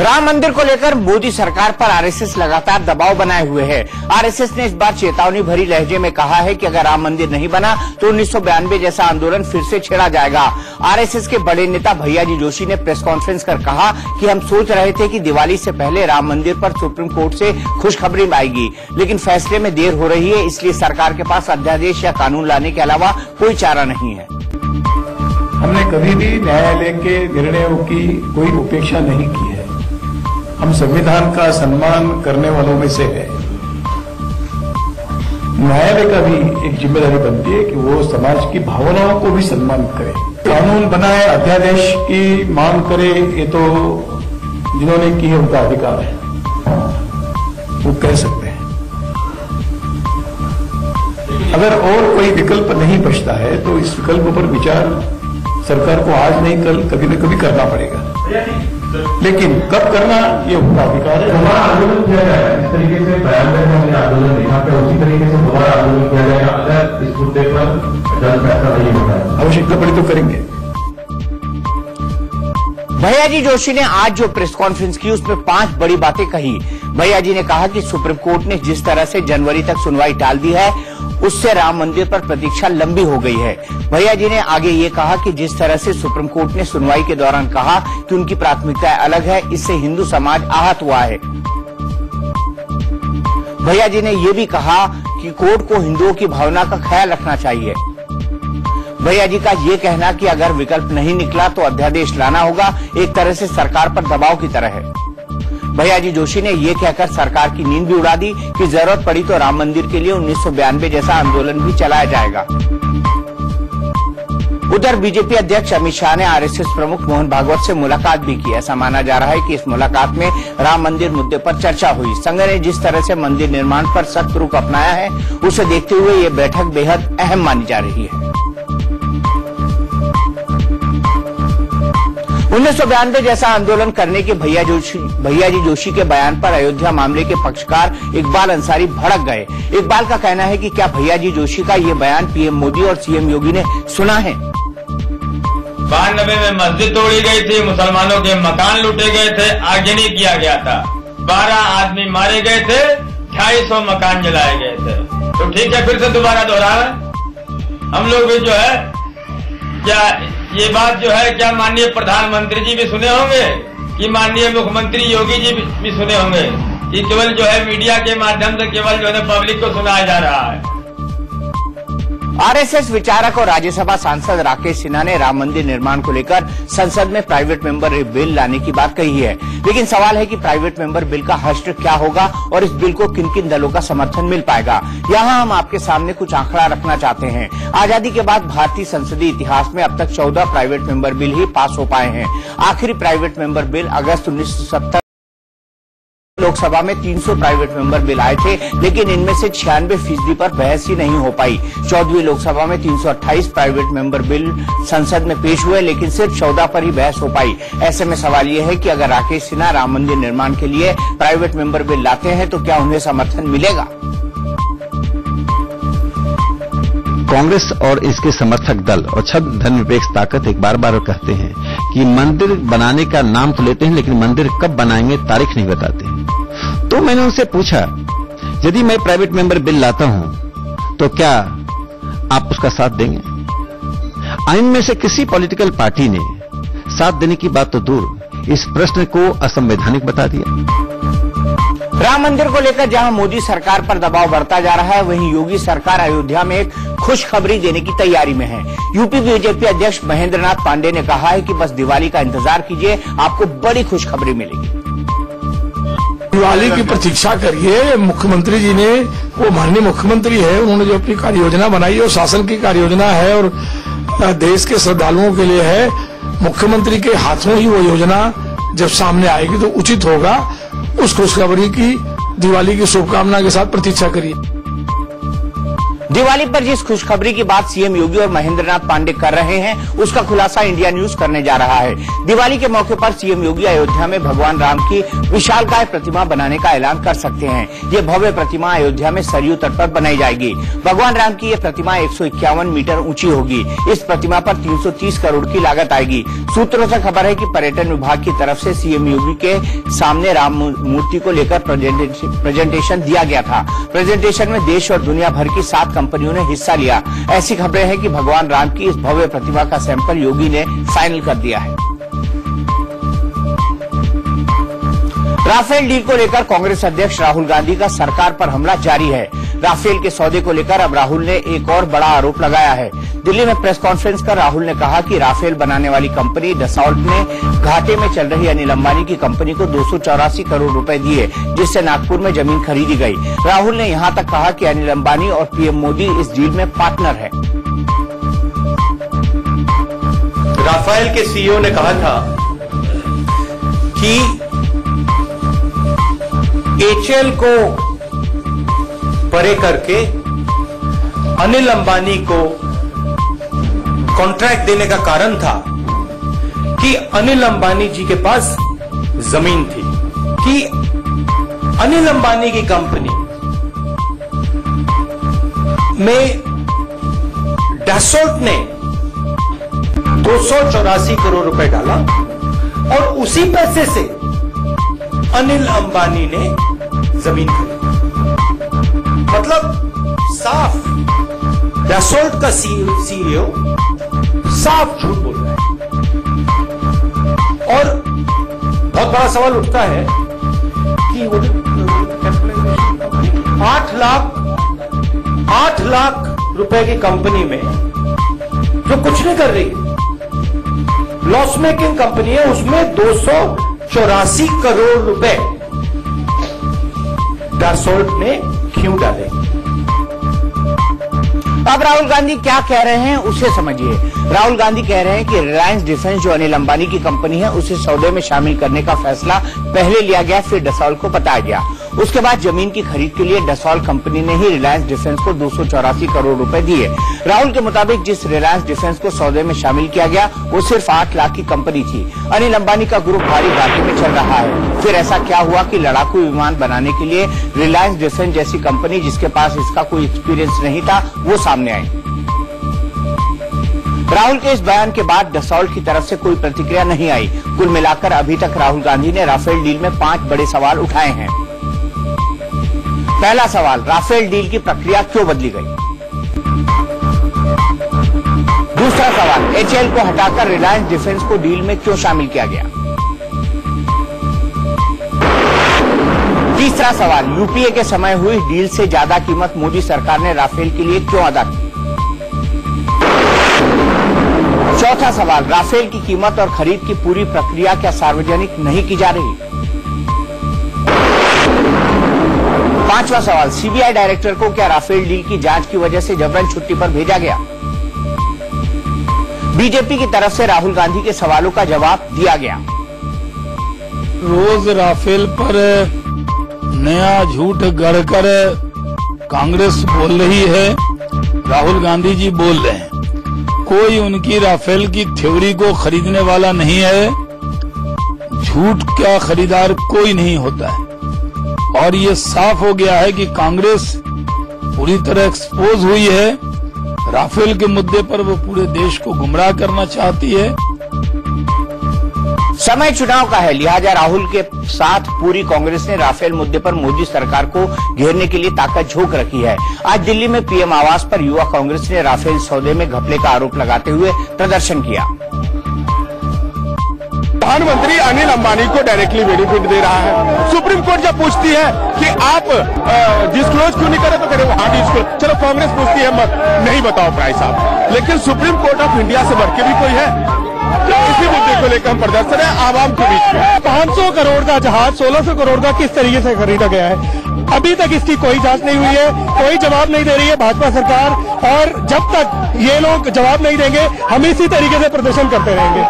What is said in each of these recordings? राम मंदिर को लेकर मोदी सरकार पर आरएसएस लगातार दबाव बनाए हुए है। आरएसएस ने इस बार चेतावनी भरी लहजे में कहा है कि अगर राम मंदिर नहीं बना तो 1992 जैसा आंदोलन फिर से छेड़ा जाएगा। आरएसएस के बड़े नेता भैया जी जोशी ने प्रेस कॉन्फ्रेंस कर कहा कि हम सोच रहे थे कि दिवाली से पहले राम मंदिर पर सुप्रीम कोर्ट से खुशखबरी आएगी, लेकिन फैसले में देर हो रही है, इसलिए सरकार के पास अध्यादेश या कानून लाने के अलावा कोई चारा नहीं है। हमने कभी भी न्यायालय के निर्णयों की कोई उपेक्षा नहीं की है। हम संविधान का सम्मान करने वालों में से हैं। न्यायालय का भी एक जिम्मेदारी बनती है कि वो समाज की भावनाओं को भी सम्मानित करे, कानून बनाए, अध्यादेश की मांग करे। ये तो जिन्होंने की है उनका अधिकार है, वो कह सकते हैं। अगर और कोई विकल्प नहीं बचता है तो इस विकल्प पर विचार सरकार को आज नहीं कल कभी न कभी करना पड़ेगा, लेकिन कब करना ये उनका अधिकार है। दोबारा आंदोलन किया जाएगा, इस तरीके से बयान में हमने आंदोलन देखा था, उसी तरीके से दोबारा आंदोलन किया जाएगा अगर इस मुद्दे पर जल्द फैसला नहीं होता है। आवश्यकता पड़ी तो करेंगे। भैया जी जोशी ने आज जो प्रेस कॉन्फ्रेंस की उसमें 5 बड़ी बातें कही। भैया जी ने कहा कि सुप्रीम कोर्ट ने जिस तरह से जनवरी तक सुनवाई टाल दी है उससे राम मंदिर पर प्रतीक्षा लंबी हो गई है। भैया जी ने आगे ये कहा कि जिस तरह से सुप्रीम कोर्ट ने सुनवाई के दौरान कहा कि उनकी प्राथमिकताएं अलग है, इससे हिंदू समाज आहत हुआ है। भैया जी ने ये भी कहा कि कोर्ट को हिंदुओं की भावना का ख्याल रखना चाहिए। भैया जी का ये कहना कि अगर विकल्प नहीं निकला तो अध्यादेश लाना होगा, एक तरह से सरकार पर दबाव की तरह है। भैया जी जोशी ने ये कहकर सरकार की नींद भी उड़ा दी कि जरूरत पड़ी तो राम मंदिर के लिए 1992 जैसा आंदोलन भी चलाया जाएगा। उधर बीजेपी अध्यक्ष अमित शाह ने आरएसएस प्रमुख मोहन भागवत से मुलाकात भी की। ऐसा माना जा रहा है कि इस मुलाकात में राम मंदिर मुद्दे पर चर्चा हुई। संघ ने जिस तरह से मंदिर निर्माण पर सख्त रुख अपनाया है उसे देखते हुए ये बैठक बेहद अहम मानी जा रही है। 1992 जैसा आंदोलन करने के भैया जी जोशी के बयान पर अयोध्या मामले के पक्षकार इकबाल अंसारी भड़क गए। इकबाल का कहना है कि क्या भैया जी जोशी का ये बयान पीएम मोदी और सीएम योगी ने सुना है? 92 में मस्जिद तोड़ी गई थी, मुसलमानों के मकान लूटे गए थे, आगजनी किया गया था, 12 आदमी मारे गए थे, 250 मकान जलाए गए थे। तो ठीक है, फिर से दोबारा दोहरा हम लोग भी जो है क्या ये बात जो है क्या माननीय प्रधानमंत्री जी भी सुने होंगे कि माननीय मुख्यमंत्री योगी जी भी सुने होंगे कि केवल जो है मीडिया के माध्यम से केवल जो है पब्लिक को सुनाया जा रहा है। आरएसएस विचारक और राज्यसभा सांसद राकेश सिन्हा ने राम मंदिर निर्माण को लेकर संसद में प्राइवेट मेंबर बिल लाने की बात कही है, लेकिन सवाल है कि प्राइवेट मेंबर बिल का हश्र क्या होगा और इस बिल को किन किन दलों का समर्थन मिल पाएगा। यहाँ हम आपके सामने कुछ आंकड़ा रखना चाहते हैं। आजादी के बाद भारतीय संसदीय इतिहास में अब तक 14 प्राइवेट मेंबर बिल ही पास हो पाए हैं। आखिरी प्राइवेट मेंबर बिल अगस्त 1970 लोकसभा में 300 प्राइवेट मेंबर बिल आए थे, लेकिन इनमें से 96% पर बहस ही नहीं हो पाई। 14वीं लोकसभा में 328 प्राइवेट मेंबर बिल संसद में पेश हुए, लेकिन सिर्फ 14 पर ही बहस हो पाई। ऐसे में सवाल यह है कि अगर राकेश सिन्हा राम मंदिर निर्माण के लिए प्राइवेट मेंबर बिल लाते हैं तो क्या उन्हें समर्थन मिलेगा? कांग्रेस और इसके समर्थक दल और छद्म धर्मनिरपेक्ष ताकत एक बार बार कहते हैं कि मंदिर बनाने का नाम तो लेते हैं, लेकिन मंदिर कब बनाएंगे तारीख नहीं बताते। तो मैंने उनसे पूछा, यदि मैं प्राइवेट मेंबर बिल लाता हूं तो क्या आप उसका साथ देंगे? इनमें से किसी पॉलिटिकल पार्टी ने साथ देने की बात तो दूर, इस प्रश्न को असंवैधानिक बता दिया। राम मंदिर को लेकर जहां मोदी सरकार पर दबाव बढ़ता जा रहा है, वहीं योगी सरकार अयोध्या में एक खुशखबरी देने की तैयारी में है। यूपी बीजेपी अध्यक्ष महेंद्र नाथ पांडे ने कहा है कि बस दिवाली का इंतजार कीजिए, आपको बड़ी खुशखबरी मिलेगी। दिवाली की प्रतीक्षा करिए। मुख्यमंत्री जी ने, वो माननीय मुख्यमंत्री है, उन्होंने जो अपनी कार्य योजना बनाई है वो शासन की कार्य योजना है और देश के श्रद्धालुओं के लिए है। मुख्यमंत्री के हाथों ही वो योजना जब सामने आएगी तो उचित होगा। उस खुशखबरी की दिवाली की शुभकामना के साथ प्रतीक्षा करिए। दिवाली पर जिस खुशखबरी की बात सीएम योगी और महेंद्रनाथ पांडे कर रहे हैं उसका खुलासा इंडिया न्यूज करने जा रहा है। दिवाली के मौके पर सीएम योगी अयोध्या में भगवान राम की विशालकाय प्रतिमा बनाने का ऐलान कर सकते हैं। ये भव्य प्रतिमा अयोध्या में सरयू तट पर बनाई जाएगी। भगवान राम की ये प्रतिमा 151 मीटर ऊंची होगी। इस प्रतिमा पर 330 करोड़ की लागत आएगी। सूत्रों से खबर है कि पर्यटन विभाग की तरफ से सीएम योगी के सामने राम मूर्ति को लेकर प्रेजेंटेशन दिया गया था। प्रेजेंटेशन में देश और दुनिया भर की 7 कंपनियों ने हिस्सा लिया। ऐसी खबरें हैं कि भगवान राम की इस भव्य प्रतिमा का सैंपल योगी ने फाइनल कर दिया है। राफेल डील को लेकर कांग्रेस अध्यक्ष राहुल गांधी का सरकार पर हमला जारी है। राफेल के सौदे को लेकर अब राहुल ने एक और बड़ा आरोप लगाया है। दिल्ली में प्रेस कॉन्फ्रेंस कर राहुल ने कहा कि राफेल बनाने वाली कंपनी डसॉल्ट ने घाटे में चल रही अनिल अंबानी की कंपनी को 284 करोड़ रुपए दिए, जिससे नागपुर में जमीन खरीदी गई। राहुल ने यहां तक कहा कि अनिल अंबानी और पीएम मोदी इस डील में पार्टनर है। राफेल के सीईओ ने कहा था कि एचएल को परे करके अनिल अंबानी को कॉन्ट्रैक्ट देने का कारण था कि अनिल अंबानी जी के पास जमीन थी, कि अनिल अंबानी की कंपनी में डसॉल्ट ने 284 करोड़ रुपए डाला और उसी पैसे से अनिल अंबानी ने जमीन खरीदी। मतलब साफ डसॉल्ट का सीईओ साफ झूठ बोल रहा है। और बहुत बड़ा सवाल उठता है कि 8 लाख रुपए की कंपनी में जो कुछ नहीं कर रही लॉस मेकिंग कंपनी है, उसमें 284 करोड़ रुपए डसॉल्ट ने क्यों डाले। अब राहुल गांधी क्या कह रहे हैं उसे समझिए। राहुल गांधी कह रहे हैं कि रिलायंस डिफेंस जो अनिल अंबानी की कंपनी है उसे सौदे में शामिल करने का फैसला पहले लिया गया, फिर डसॉल्ट को बताया गया। उसके बाद जमीन की खरीद के लिए डसॉल्ट कंपनी ने ही रिलायंस डिफेंस को 284 करोड़ रुपए दिए। राहुल के मुताबिक जिस रिलायंस डिफेंस को सौदे में शामिल किया गया वो सिर्फ 8 लाख की कंपनी थी। अनिल अंबानी का ग्रुप भारी घाटे में चल रहा है। फिर ऐसा क्या हुआ कि लड़ाकू विमान बनाने के लिए रिलायंस डिफेंस जैसी कंपनी जिसके पास इसका कोई एक्सपीरियंस नहीं था वो सामने आई। राहुल के इस बयान के बाद डसॉल्ट की तरफ से कोई प्रतिक्रिया नहीं आई। कुल मिलाकर अभी तक राहुल गांधी ने राफेल डील में 5 बड़े सवाल उठाए हैं। पहला सवाल, राफेल डील की प्रक्रिया क्यों बदली गई? दूसरा सवाल, एचएल को हटाकर रिलायंस डिफेंस को डील में क्यों शामिल किया गया? तीसरा सवाल, यूपीए के समय हुई डील से ज्यादा कीमत मोदी सरकार ने राफेल के लिए क्यों अदा की? चौथा सवाल, राफेल की कीमत और खरीद की पूरी प्रक्रिया क्या सार्वजनिक नहीं की जा रही? पांचवा सवाल, सीबीआई डायरेक्टर को क्या राफेल डील की जांच की वजह से जबरन छुट्टी पर भेजा गया? बीजेपी की तरफ से राहुल गांधी के सवालों का जवाब दिया गया। रोज राफेल पर नया झूठ गढ़कर कांग्रेस बोल रही है, राहुल गांधी जी बोल रहे हैं। कोई उनकी राफेल की थ्योरी को खरीदने वाला नहीं है। झूठ का खरीदार कोई नहीं होता है और ये साफ हो गया है कि कांग्रेस पूरी तरह एक्सपोज हुई है। राफेल के मुद्दे पर वो पूरे देश को गुमराह करना चाहती है। समय चुनाव का है, लिहाजा राहुल के साथ पूरी कांग्रेस ने राफेल मुद्दे पर मोदी सरकार को घेरने के लिए ताकत झोंक रखी है। आज दिल्ली में पीएम आवास पर युवा कांग्रेस ने राफेल सौदे में घपले का आरोप लगाते हुए प्रदर्शन किया। प्रधानमंत्री अनिल अंबानी को डायरेक्टली बेनिफिट दे रहा है। सुप्रीम कोर्ट जब पूछती है कि आप डिस्क्लोज क्यों नहीं करें तो करें हाँ डिस्क्लोज, चलो कांग्रेस पूछती है मत नहीं बताओ प्राय साहब, लेकिन सुप्रीम कोर्ट ऑफ इंडिया से बढ़ के भी कोई है? इसी मुद्दे को लेकर हम प्रदर्शन है आवाम के बीच में। 500 करोड़ का जहाज 1600 करोड़ का किस तरीके से खरीदा गया है, अभी तक इसकी कोई जांच नहीं हुई है, कोई जवाब नहीं दे रही है भाजपा सरकार। और जब तक ये लोग जवाब नहीं देंगे हम इसी तरीके से प्रदर्शन करते रहेंगे।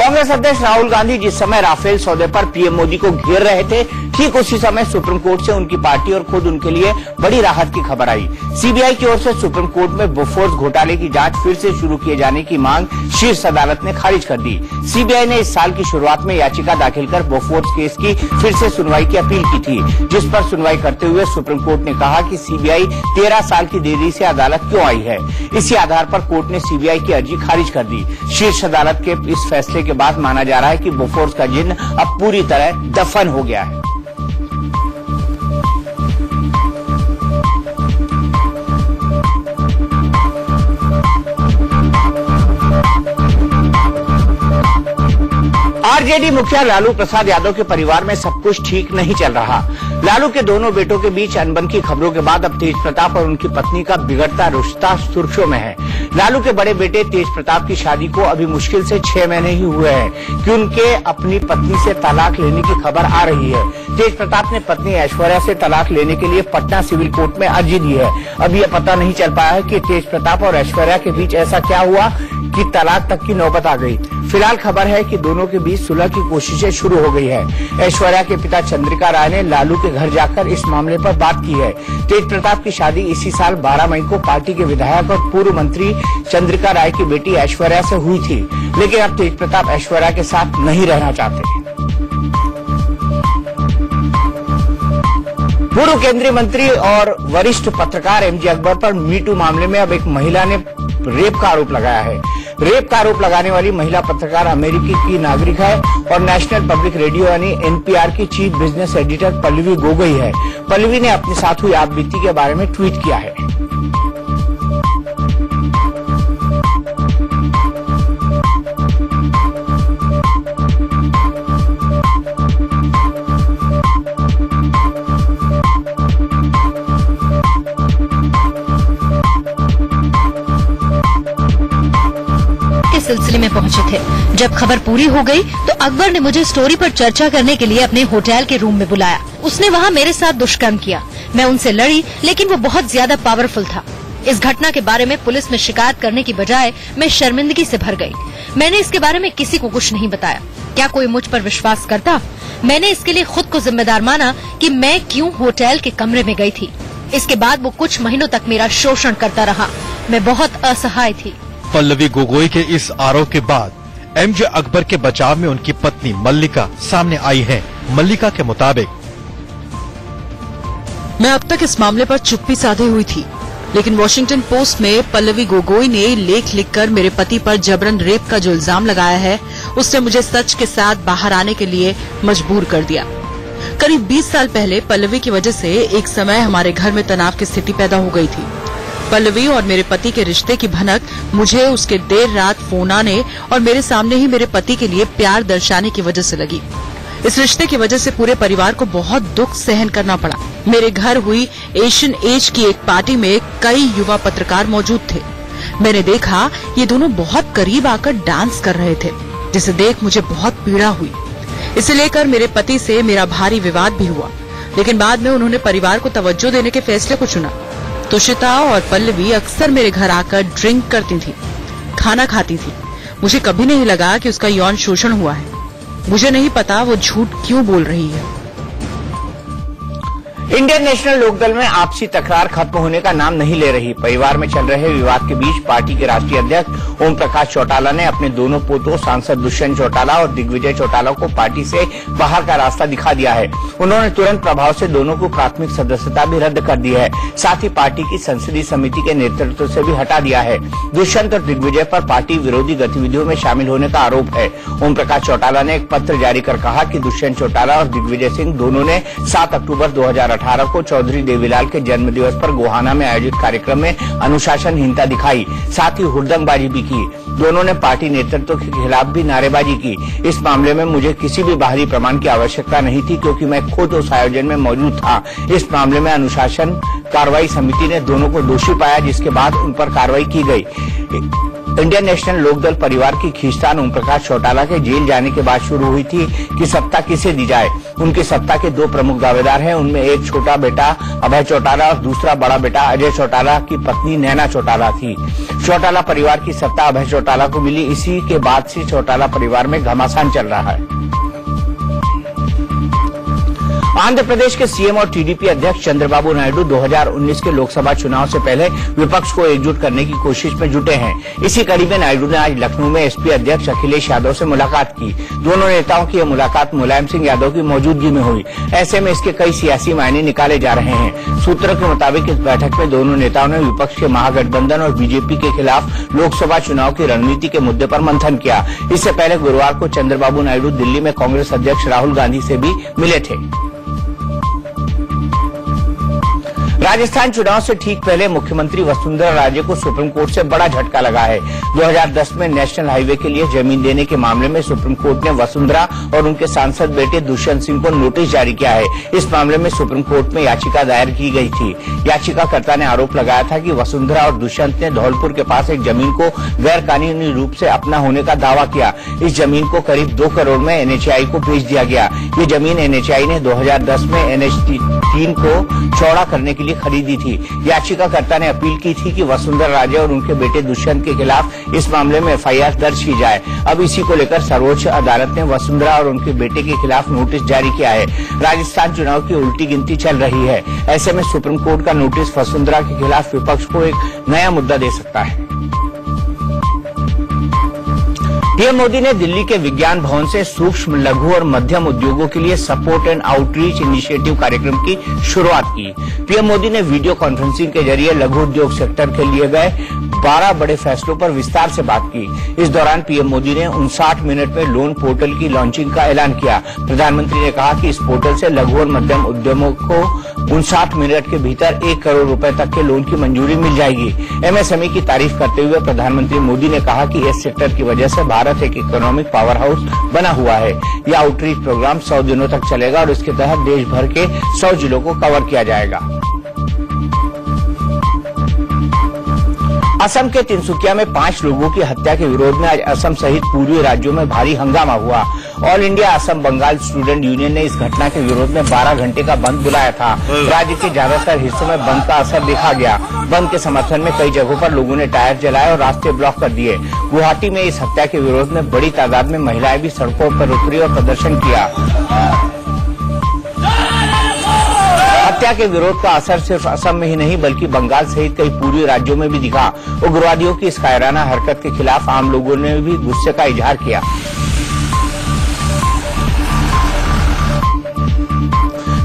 कांग्रेस अध्यक्ष राहुल गांधी जिस समय राफेल सौदे पर पीएम मोदी को घेर रहे थे ठीक उसी समय सुप्रीम कोर्ट से उनकी पार्टी और खुद उनके लिए बड़ी राहत की खबर आई। सीबीआई की ओर से सुप्रीम कोर्ट में बोफोर्स घोटाले की जांच फिर से शुरू किए जाने की मांग शीर्ष अदालत ने खारिज कर दी। सीबीआई ने इस साल की शुरुआत में याचिका दाखिल कर बोफोर्स केस की फिर से सुनवाई की अपील की थी, जिस पर सुनवाई करते हुए सुप्रीम कोर्ट ने कहा कि सीबीआई 13 साल की देरी से अदालत क्यों आई है। इसी आधार पर कोर्ट ने सीबीआई की अर्जी खारिज कर दी। शीर्ष अदालत के इस फैसले के बाद माना जा रहा है कि बोफोर्स का जिन्न अब पूरी तरह दफन हो गया है। आरजेडी मुखिया लालू प्रसाद यादव के परिवार में सब कुछ ठीक नहीं चल रहा। लालू के दोनों बेटों के बीच अनबन की खबरों के बाद अब तेज प्रताप और उनकी पत्नी का बिगड़ता रिश्ता सुर्खियों में है। लालू के बड़े बेटे तेज प्रताप की शादी को अभी मुश्किल से 6 महीने ही हुए हैं कि उनके अपनी पत्नी से तलाक लेने की खबर आ रही है। तेज प्रताप ने पत्नी ऐश्वर्या से तलाक लेने के लिए पटना सिविल कोर्ट में अर्जी दी है। अब यह पता नहीं चल पाया है कि तेज प्रताप और ऐश्वर्या के बीच ऐसा क्या हुआ कि तलाक तक की नौबत आ गई। फिलहाल खबर है कि दोनों के बीच सुलह की कोशिशें शुरू हो गई है। ऐश्वर्या के पिता चंद्रिका राय ने लालू के घर जाकर इस मामले पर बात की है। तेज प्रताप की शादी इसी साल 12 मई को पार्टी के विधायक और पूर्व मंत्री चंद्रिका राय की बेटी ऐश्वर्या से हुई थी, लेकिन अब तेज प्रताप ऐश्वर्या के साथ नहीं रहना चाहते। पूर्व केंद्रीय मंत्री और वरिष्ठ पत्रकार एमजे अकबर पर मीटू मामले में अब एक महिला ने रेप का आरोप लगाया है। रेप का आरोप लगाने वाली महिला पत्रकार अमेरिकी की नागरिक है और नेशनल पब्लिक रेडियो यानी एनपीआर की chief business editor Pallavi Gogoi है। पल्लवी ने अपने साथ हुई आपबीती के बारे में ट्वीट किया है। सिलसिले में पहुंचे थे। जब खबर पूरी हो गई, तो अकबर ने मुझे स्टोरी पर चर्चा करने के लिए अपने होटल के रूम में बुलाया। उसने वहां मेरे साथ दुष्कर्म किया। मैं उनसे लड़ी, लेकिन वो बहुत ज्यादा पावरफुल था। इस घटना के बारे में पुलिस में शिकायत करने की बजाय मैं शर्मिंदगी से भर गई। मैंने इसके बारे में किसी को कुछ नहीं बताया। क्या कोई मुझ पर विश्वास करता? मैंने इसके लिए खुद को जिम्मेदार माना कि मैं क्यों होटल के कमरे में गई थी। इसके बाद वो कुछ महीनों तक मेरा शोषण करता रहा। मैं बहुत असहाय थी। पल्लवी गोगोई के इस आरोप के बाद एमजे अकबर के बचाव में उनकी पत्नी मल्लिका सामने आई है। मल्लिका के मुताबिक, मैं अब तक इस मामले पर चुप्पी साधे हुई थी, लेकिन वॉशिंगटन पोस्ट में पल्लवी गोगोई ने लेख लिखकर मेरे पति पर जबरन रेप का जो इल्जाम लगाया है, उसने मुझे सच के साथ बाहर आने के लिए मजबूर कर दिया। करीब 20 साल पहले पल्लवी की वजह से एक समय हमारे घर में तनाव की स्थिति पैदा हो गई थी। पल्लवी और मेरे पति के रिश्ते की भनक मुझे उसके देर रात फोन आने और मेरे सामने ही मेरे पति के लिए प्यार दर्शाने की वजह से लगी। इस रिश्ते की वजह से पूरे परिवार को बहुत दुख सहन करना पड़ा। मेरे घर हुई एशियन एज की एक पार्टी में कई युवा पत्रकार मौजूद थे। मैंने देखा ये दोनों बहुत करीब आकर डांस कर रहे थे, जिसे देख मुझे बहुत पीड़ा हुई। इसे लेकर मेरे पति से मेरा भारी विवाद भी हुआ, लेकिन बाद में उन्होंने परिवार को तवज्जो देने के फैसले को चुना। तुषिता और पल्लवी अक्सर मेरे घर आकर ड्रिंक करती थी, खाना खाती थी। मुझे कभी नहीं लगा कि उसका यौन शोषण हुआ है। मुझे नहीं पता वो झूठ क्यों बोल रही है। इंडियन नेशनल लोकदल में आपसी तकरार खत्म होने का नाम नहीं ले रही। परिवार में चल रहे विवाद के बीच पार्टी के राष्ट्रीय अध्यक्ष ओम प्रकाश चौटाला ने अपने दोनों पोतों सांसद दुष्यंत चौटाला और दिग्विजय चौटाला को पार्टी से बाहर का रास्ता दिखा दिया है। उन्होंने तुरंत प्रभाव से दोनों को प्राथमिक सदस्यता भी रद्द कर दी है, साथ ही पार्टी की संसदीय समिति के नेतृत्व से भी हटा दिया है। दुष्यंत और दिग्विजय पर पार्टी विरोधी गतिविधियों में शामिल होने का आरोप है। ओम प्रकाश चौटाला ने एक पत्र जारी कर कहा कि दुष्यंत चौटाला और दिग्विजय सिंह दोनों ने 7 अक्टूबर 2018 को चौधरी देवीलाल के जन्मदिवस पर गोहाना में आयोजित कार्यक्रम में अनुशासनहीनता दिखाई, साथ ही हुड़दंगबाजी भी की। दोनों ने पार्टी नेतृत्व के खिलाफ भी नारेबाजी की। इस मामले में मुझे किसी भी बाहरी प्रमाण की आवश्यकता नहीं थी, क्योंकि मैं खुद उस आयोजन में मौजूद था। इस मामले में अनुशासन कार्रवाई समिति ने दोनों को दोषी पाया, जिसके बाद उन पर कार्रवाई की गयी। इंडियन नेशनल लोकदल परिवार की खींचतान ओम प्रकाश चौटाला के जेल जाने के बाद शुरू हुई थी कि सत्ता किसे दी जाए। उनकी सत्ता के 2 प्रमुख दावेदार हैं। उनमें एक छोटा बेटा अभय चौटाला और दूसरा बड़ा बेटा अजय चौटाला की पत्नी नैना चौटाला थी। चौटाला परिवार की सत्ता अभय चौटाला को मिली। इसी के बाद से चौटाला परिवार में घमासान चल रहा है। आंध्र प्रदेश के सीएम और टीडीपी अध्यक्ष चंद्रबाबू नायडू 2019 के लोकसभा चुनाव से पहले विपक्ष को एकजुट करने की कोशिश में जुटे हैं। इसी कड़ी में नायडू ने आज लखनऊ में एसपी अध्यक्ष अखिलेश यादव से मुलाकात की। दोनों नेताओं की यह मुलाकात मुलायम सिंह यादव की मौजूदगी में हुई। ऐसे में इसके कई सियासी मायने निकाले जा रहे हैं। सूत्रों के मुताबिक इस बैठक में दोनों नेताओं ने विपक्ष के महागठबंधन और बीजेपी के खिलाफ लोकसभा चुनाव की रणनीति के मुद्दे पर मंथन किया। इससे पहले गुरुवार को चंद्रबाबू नायडू दिल्ली में कांग्रेस अध्यक्ष राहुल गांधी से भी मिले थे। राजस्थान चुनाव से ठीक पहले मुख्यमंत्री वसुंधरा राजे को सुप्रीम कोर्ट से बड़ा झटका लगा है। 2010 में नेशनल हाईवे के लिए जमीन देने के मामले में सुप्रीम कोर्ट ने वसुंधरा और उनके सांसद बेटे दुष्यंत सिंह को नोटिस जारी किया है। इस मामले में सुप्रीम कोर्ट में याचिका दायर की गई थी। याचिकाकर्ता ने आरोप लगाया था कि वसुंधरा और दुष्यंत ने धौलपुर के पास एक जमीन को गैरकानूनी रूप से अपना होने का दावा किया। इस जमीन को करीब 2 करोड़ में एनएचएआई को बेच दिया गया। ये जमीन एनएचएआई ने 2010 में NH-3 को चौड़ा करने के लिए खरीदी थी। याचिकाकर्ता ने अपील की थी कि वसुंधरा राजे और उनके बेटे दुष्यंत के खिलाफ इस मामले में एफआईआर दर्ज की जाए। अब इसी को लेकर सर्वोच्च अदालत ने वसुंधरा और उनके बेटे के खिलाफ नोटिस जारी किया है। राजस्थान चुनाव की उल्टी गिनती चल रही है। ऐसे में सुप्रीम कोर्ट का नोटिस वसुंधरा के खिलाफ विपक्ष को एक नया मुद्दा दे सकता है। पीएम मोदी ने दिल्ली के विज्ञान भवन से सूक्ष्म लघु और मध्यम उद्योगों के लिए सपोर्ट एंड आउटरीच इनिशिएटिव कार्यक्रम की शुरुआत की। पीएम मोदी ने वीडियो कॉन्फ्रेंसिंग के जरिए लघु उद्योग सेक्टर के लिए गए 12 बड़े फैसलों पर विस्तार से बात की। इस दौरान पीएम मोदी ने 59 मिनट में लोन पोर्टल की लॉन्चिंग का ऐलान किया। प्रधानमंत्री ने कहा कि इस पोर्टल से लघु और मध्यम उद्यमों को 59 मिनट के भीतर 1 करोड़ रुपए तक के लोन की मंजूरी मिल जाएगी। एमएसएमई की तारीफ करते हुए प्रधानमंत्री मोदी ने कहा कि इस सेक्टर की वजह से भारत एक इकोनॉमिक पावर हाउस बना हुआ है। यह आउटरीच प्रोग्राम 100 दिनों तक चलेगा और इसके तहत देश भर के 100 जिलों को कवर किया जाएगा। असम के तिनसुकिया में 5 लोगों की हत्या के विरोध में आज असम सहित पूर्वी राज्यों में भारी हंगामा हुआ। All India Assam Bengal student union ने इस घटना के विरोध में 12 घंटे का बंद बुलाया था। राज्य के ज्यादातर हिस्सों में बंद का असर देखा गया। बंद के समर्थन में कई जगहों पर लोगों ने टायर जलाए और रास्ते ब्लॉक कर दिए। गुवाहाटी में इस हत्या के विरोध में बड़ी तादाद में महिलाएं भी सड़कों पर उतरी और प्रदर्शन किया। हत्या के विरोध का असर सिर्फ असम में ही नहीं बल्कि बंगाल सहित कई पूर्वी राज्यों में भी दिखा। उग्रवादियों की इस कायराना हरकत के खिलाफ आम लोगों ने भी गुस्से का इजहार किया।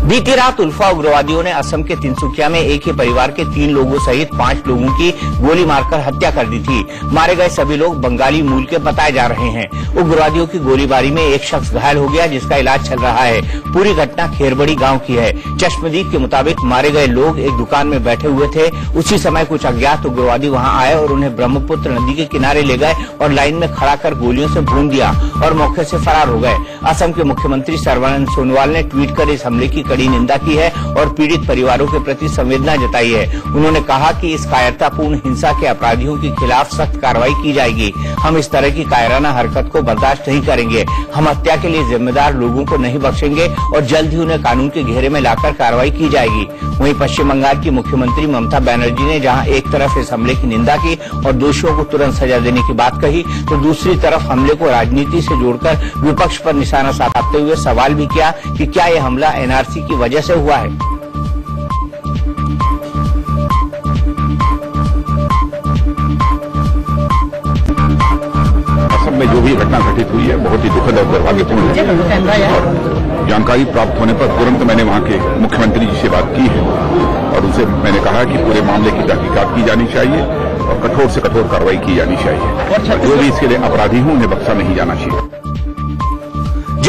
बीती रात उल्फा उग्रवादियों ने असम के तिनसुकिया में एक ही परिवार के 3 लोगों सहित 5 लोगों की गोली मारकर हत्या कर दी थी। मारे गए सभी लोग बंगाली मूल के बताए जा रहे हैं। उग्रवादियों की गोलीबारी में एक शख्स घायल हो गया जिसका इलाज चल रहा है। पूरी घटना खेरबड़ी गांव की है। चश्मदीद के मुताबिक मारे गए लोग एक दुकान में बैठे हुए थे। उसी समय कुछ अज्ञात उग्रवादी वहां आए और उन्हें ब्रह्मपुत्र नदी के किनारे ले गए और लाइन में खड़ा कर गोलियों से भून दिया और मौके से फरार हो गए। असम के मुख्यमंत्री सर्बानंद सोनोवाल ने ट्वीट कर इस हमले की निंदा की है और पीड़ित परिवारों के प्रति संवेदना जताई है। उन्होंने कहा कि इस कायरतापूर्ण हिंसा के अपराधियों के खिलाफ सख्त कार्रवाई की जाएगी। हम इस तरह की कायराना हरकत को बर्दाश्त नहीं करेंगे। हम हत्या के लिए जिम्मेदार लोगों को नहीं बख्शेंगे और जल्द ही उन्हें कानून के घेरे में लाकर कार्रवाई की जाएगी। वहीं पश्चिम बंगाल की मुख्यमंत्री ममता बनर्जी ने जहाँ एक तरफ इस हमले की निंदा की और दोषियों को तुरंत सजा देने की बात कही तो दूसरी तरफ हमले को राजनीति से जोड़कर विपक्ष पर निशाना साधते हुए सवाल भी किया कि क्या यह हमला एनआरसी की वजह से हुआ है। असम में जो भी घटना घटित हुई है बहुत ही दुखद और दुर्भाग्यपूर्ण है। और जानकारी प्राप्त होने पर तुरंत मैंने वहां के मुख्यमंत्री जी से बात की है और उनसे मैंने कहा कि पूरे मामले की तहकीकात की जानी चाहिए और कठोर से कठोर कार्रवाई की जानी चाहिए। जो भी इसके लिए अपराधी हों उन्हें बख्शा नहीं जाना चाहिए।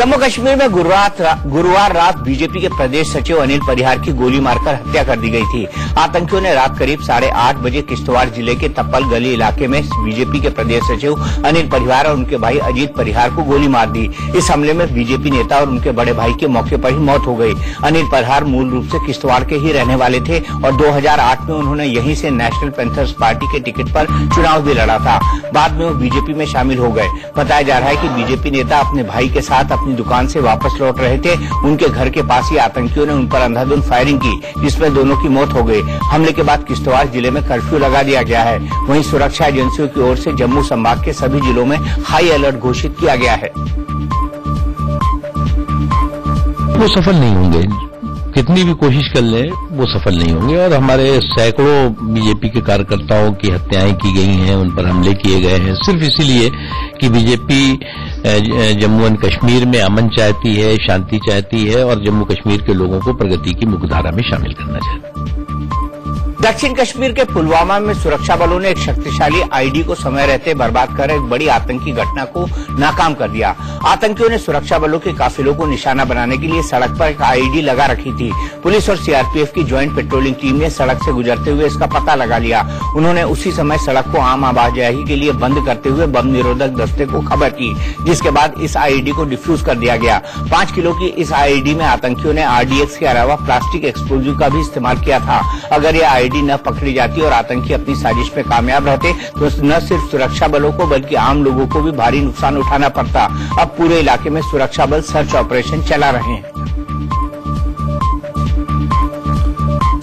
जम्मू कश्मीर में गुरुवार रात बीजेपी के प्रदेश सचिव अनिल परिहार की गोली मारकर हत्या कर दी गई थी। आतंकियों ने रात करीब 8:30 बजे किश्तवाड़ जिले के तप्पल गली इलाके में बीजेपी के प्रदेश सचिव अनिल परिहार और उनके भाई अजीत परिहार को गोली मार दी। इस हमले में बीजेपी नेता और उनके बड़े भाई की मौके पर ही मौत हो गई। अनिल परिहार मूल रूप से किश्तवाड़ के ही रहने वाले थे और 2008 में उन्होंने यहीं से नेशनल पैंथर्स पार्टी के टिकट पर चुनाव भी लड़ा था। बाद में वो बीजेपी में शामिल हो गए। बताया जा रहा है कि बीजेपी नेता अपने भाई के साथ अपनी दुकान से वापस लौट रहे थे। उनके घर के पास ही आतंकियों ने उन पर अंधाधुंध फायरिंग की जिसमें दोनों की मौत हो गई। हमले के बाद किश्तवाड़ जिले में कर्फ्यू लगा दिया गया है। वहीं सुरक्षा एजेंसियों की ओर से जम्मू संभाग के सभी जिलों में हाई अलर्ट घोषित किया गया है। वो सफल नहीं होंगे। कितनी भी कोशिश कर लें वो सफल नहीं होंगे। और हमारे सैकड़ों बीजेपी के कार्यकर्ताओं की हत्याएं की गई हैं, उन पर हमले किए गए हैं, सिर्फ इसीलिए कि बीजेपी जम्मू एंड कश्मीर में अमन चाहती है, शांति चाहती है और जम्मू कश्मीर के लोगों को प्रगति की मुख्यधारा में शामिल करना चाहती है। दक्षिण कश्मीर के पुलवामा में सुरक्षा बलों ने एक शक्तिशाली आईडी को समय रहते बर्बाद कर एक बड़ी आतंकी घटना को नाकाम कर दिया। आतंकियों ने सुरक्षा बलों के काफिलों को निशाना बनाने के लिए सड़क पर एक आईडी लगा रखी थी। पुलिस और सीआरपीएफ की ज्वाइंट पेट्रोलिंग टीम ने सड़क से गुजरते हुए इसका पता लगा लिया। उन्होंने उसी समय सड़क को आम आवाजाही के लिए बंद करते हुए बम निरोधक दस्ते को खबर की, जिसके बाद इस आईडी को डिफ्यूज कर दिया गया। 5 किलो की इस आईडी में आतंकियों ने RDX के अलावा प्लास्टिक एक्सप्लोजिव का भी इस्तेमाल किया था। अगर ये आईडी न पकड़ी जाती और आतंकी अपनी साजिश में कामयाब रहते तो न सिर्फ सुरक्षा बलों को बल्कि आम लोगों को भी भारी नुकसान उठाना पड़ता। अब पूरे इलाके में सुरक्षा बल सर्च ऑपरेशन चला रहे हैं।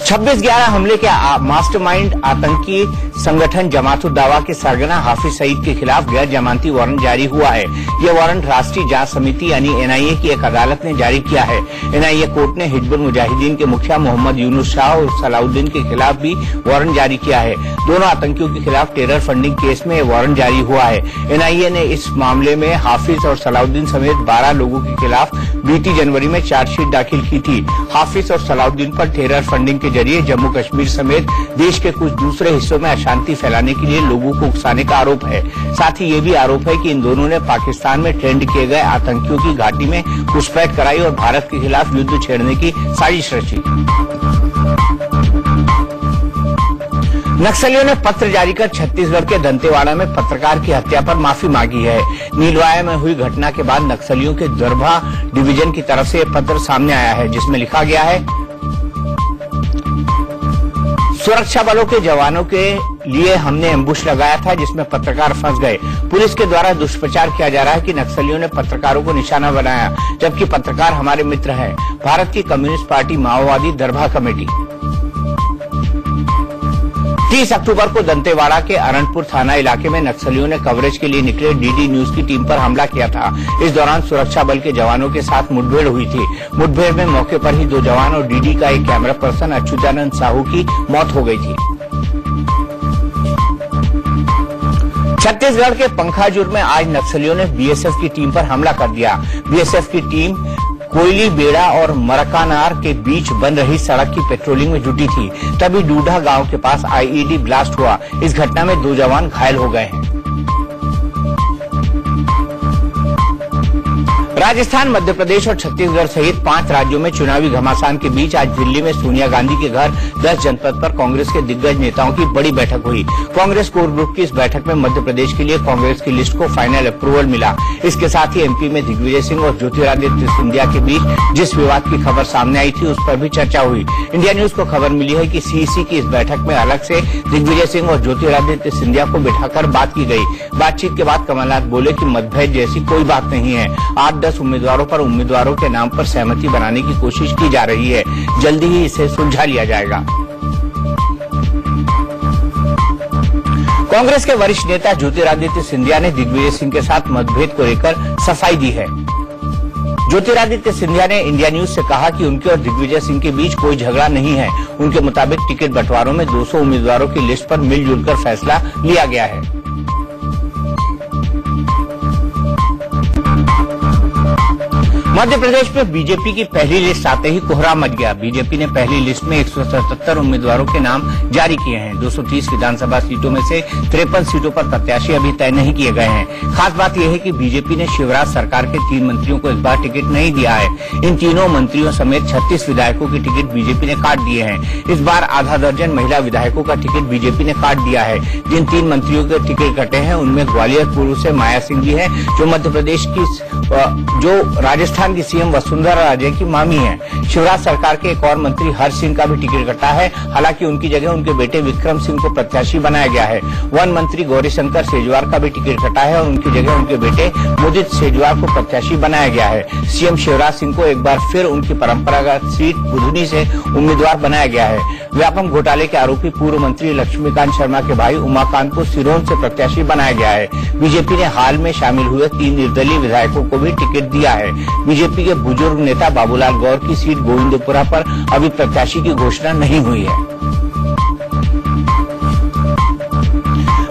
26/11 हमले के मास्टरमाइंड आतंकी संगठन जमातुल दावा के सरगना हाफिज सईद के खिलाफ गैर जमानती वारंट जारी हुआ है। यह वारंट राष्ट्रीय जांच समिति यानी एनआईए की एक अदालत ने जारी किया है। एनआईए कोर्ट ने हिजबुल मुजाहिदीन के मुखिया मोहम्मद यूनुस शाह और सलाउद्दीन के खिलाफ भी वारंट जारी किया है। दोनों आतंकियों के खिलाफ टेरर फंडिंग केस में वारंट जारी हुआ है। एनआईए ने इस मामले में हाफिज और सलाउद्दीन समेत 12 लोगों के खिलाफ बीती जनवरी में चार्जशीट दाखिल की थी। हाफिज और सलाउद्दीन पर टेरर फंडिंग के जरिए जम्मू कश्मीर समेत देश के कुछ दूसरे हिस्सों में अशांति फैलाने के लिए लोगों को उकसाने का आरोप है। साथ ही ये भी आरोप है कि इन दोनों ने पाकिस्तान में ट्रेंड किए गए आतंकियों की घाटी में घुसपैठ कराई और भारत के खिलाफ युद्ध छेड़ने की साजिश रची। नक्सलियों ने पत्र जारी कर छत्तीसगढ़ के दंतेवाड़ा में पत्रकार की हत्या पर माफी मांगी है। नीलवाया में हुई घटना के बाद नक्सलियों के दरभा डिवीजन की तरफ से यह पत्र सामने आया है, जिसमें लिखा गया है, सुरक्षा बलों के जवानों के लिए हमने एम्बुश लगाया था जिसमें पत्रकार फंस गए। पुलिस के द्वारा दुष्प्रचार किया जा रहा है कि नक्सलियों ने पत्रकारों को निशाना बनाया, जबकि पत्रकार हमारे मित्र हैं। भारत की कम्युनिस्ट पार्टी माओवादी दरभा कमेटी। 30 अक्टूबर को दंतेवाड़ा के अरनपुर थाना इलाके में नक्सलियों ने कवरेज के लिए निकले डीडी न्यूज की टीम पर हमला किया था। इस दौरान सुरक्षा बल के जवानों के साथ मुठभेड़ हुई थी। मुठभेड़ में मौके पर ही 2 जवान और डीडी का एक कैमरा पर्सन अच्युतानंद साहू की मौत हो गई थी। छत्तीसगढ़ के पंखाजुर में आज नक्सलियों ने बीएसएफ की टीम पर हमला कर दिया। बीएसएफ की टीम कोयली बेड़ा और मरकानार के बीच बन रही सड़क की पेट्रोलिंग में जुटी थी, तभी डूढ़ा गांव के पास आईईडी ब्लास्ट हुआ। इस घटना में 2 जवान घायल हो गए हैं। राजस्थान, मध्य प्रदेश और छत्तीसगढ़ सहित 5 राज्यों में चुनावी घमासान के बीच आज दिल्ली में सोनिया गांधी के घर 10 जनपद पर कांग्रेस के दिग्गज नेताओं की बड़ी बैठक हुई। कांग्रेस कोर ग्रुप की इस बैठक में मध्य प्रदेश के लिए कांग्रेस की लिस्ट को फाइनल अप्रूवल मिला। इसके साथ ही एमपी में दिग्विजय सिंह और ज्योतिरादित्य सिंधिया के बीच जिस विवाद की खबर सामने आई थी उस पर भी चर्चा हुई। इंडिया न्यूज को खबर मिली है कि सीईसी की इस बैठक में अलग से दिग्विजय सिंह और ज्योतिरादित्य सिंधिया को बिठाकर बात की गई। बातचीत के बाद कमलनाथ बोले कि मतभेद जैसी कोई बात नहीं है। 8-10 उम्मीदवारों के नाम पर सहमति बनाने की कोशिश की जा रही है। जल्दी ही इसे सुलझा लिया जाएगा। कांग्रेस के वरिष्ठ नेता ज्योतिरादित्य सिंधिया ने दिग्विजय सिंह के साथ मतभेद को लेकर सफाई दी है। ज्योतिरादित्य सिंधिया ने इंडिया न्यूज से कहा कि उनके और दिग्विजय सिंह के बीच कोई झगड़ा नहीं है। उनके मुताबिक टिकट बंटवारों में 200 उम्मीदवारों की लिस्ट पर मिलजुल कर फैसला लिया गया है। मध्य प्रदेश में बीजेपी की पहली लिस्ट आते ही कोहराम मच गया। बीजेपी ने पहली लिस्ट में 177 उम्मीदवारों के नाम जारी किए हैं। 230 विधानसभा सीटों में से 53 सीटों पर प्रत्याशी अभी तय नहीं किए गए हैं। खास बात यह है कि बीजेपी ने शिवराज सरकार के 3 मंत्रियों को इस बार टिकट नहीं दिया है। इन तीनों मंत्रियों समेत 36 विधायकों की टिकट बीजेपी ने काट दिए हैं। इस बार आधा दर्जन महिला विधायकों का टिकट बीजेपी ने काट दिया है। जिन 3 मंत्रियों के टिकट कटे हैं उनमें ग्वालियर पूर्व से माया सिंह जी है, जो मध्य प्रदेश की राजस्थान की सीएम वसुंधरा राजे की मामी है। शिवराज सरकार के एक और मंत्री हर्ष सिंह का भी टिकट कटा है, हालांकि उनकी जगह उनके बेटे विक्रम सिंह को प्रत्याशी बनाया गया है। वन मंत्री गौरीशंकर शेजवार का भी टिकट कटा है और उनकी जगह उनके बेटे मुदित शेजवार को प्रत्याशी बनाया गया है। सीएम शिवराज सिंह को एक बार फिर उनकी परंपरागत सीट बुधनी से उम्मीदवार बनाया गया है। व्यापम घोटाले के आरोपी पूर्व मंत्री लक्ष्मीकांत शर्मा के भाई उमाकांत को सिरोन से प्रत्याशी बनाया गया है। बीजेपी ने हाल में शामिल हुए 3 निर्दलीय विधायकों को को भी टिकट दिया है। बीजेपी के बुजुर्ग नेता बाबूलाल गौर की सीट गोविंदपुरा पर अभी प्रत्याशी की घोषणा नहीं हुई है।